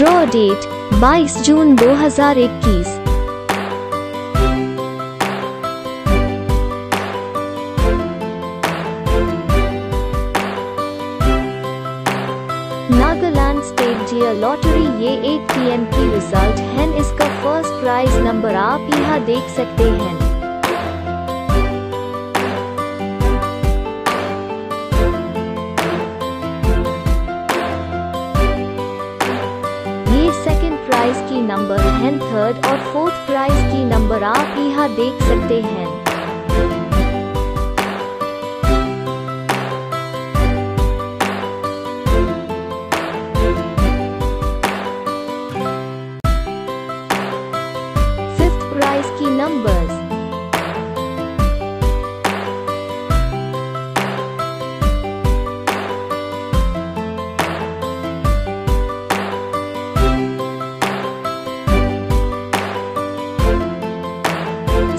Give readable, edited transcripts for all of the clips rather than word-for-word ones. Draw date 22 June 2021। Nagaland state lottery ये 8 PM की result है। इसका फर्स्ट प्राइज नंबर आप यहाँ देख सकते हैं। ये सेकंड प्राइज की नंबर है। थर्ड और फोर्थ प्राइज की नंबर आप यहाँ देख सकते हैं। नंबर्स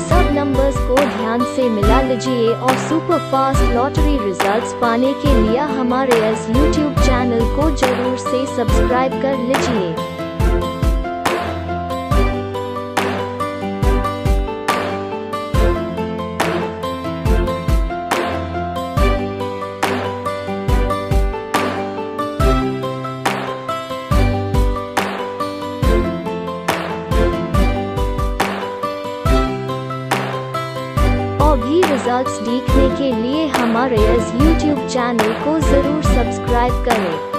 7 नंबर्स को ध्यान से मिला लीजिए और सुपर फास्ट लॉटरी रिजल्ट्स पाने के लिए हमारे इस YouTube चैनल को जरूर से सब्सक्राइब कर लीजिए। भी रिजल्ट्स देखने के लिए हमारे इस YouTube चैनल को जरूर सब्सक्राइब करें।